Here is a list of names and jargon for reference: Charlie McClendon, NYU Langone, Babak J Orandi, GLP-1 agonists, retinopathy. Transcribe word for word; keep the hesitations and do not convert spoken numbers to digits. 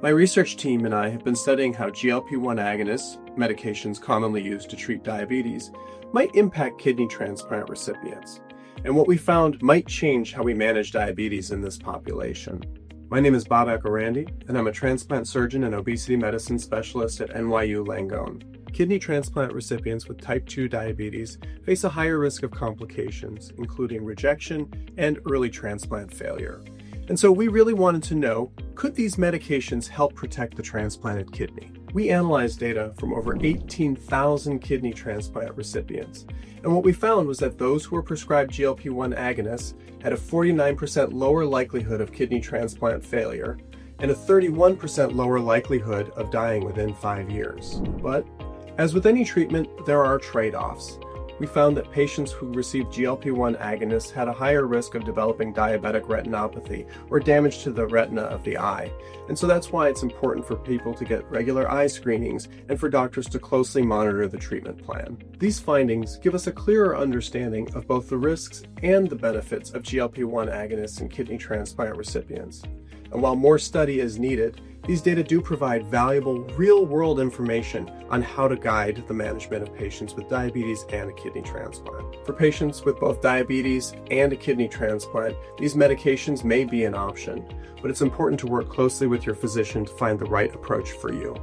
My research team and I have been studying how G L P one agonists, medications commonly used to treat diabetes, might impact kidney transplant recipients, and what we found might change how we manage diabetes in this population. My name is Babak Orandi, and I'm a transplant surgeon and obesity medicine specialist at N Y U Langone. Kidney transplant recipients with type two diabetes face a higher risk of complications, including rejection and early transplant failure. And so we really wanted to know, could these medications help protect the transplanted kidney? We analyzed data from over eighteen thousand kidney transplant recipients, and what we found was that those who were prescribed G L P one agonists had a forty-nine percent lower likelihood of kidney transplant failure and a thirty-one percent lower likelihood of dying within five years. But as with any treatment, there are trade-offs. We found that patients who received G L P one agonists had a higher risk of developing diabetic retinopathy or damage to the retina of the eye. And so that's why it's important for people to get regular eye screenings and for doctors to closely monitor the treatment plan. These findings give us a clearer understanding of both the risks and the benefits of G L P one agonists in kidney transplant recipients. And while more study is needed, these data do provide valuable real-world information on how to guide the management of patients with diabetes and a kidney transplant. For patients with both diabetes and a kidney transplant, these medications may be an option, but it's important to work closely with your physician to find the right approach for you.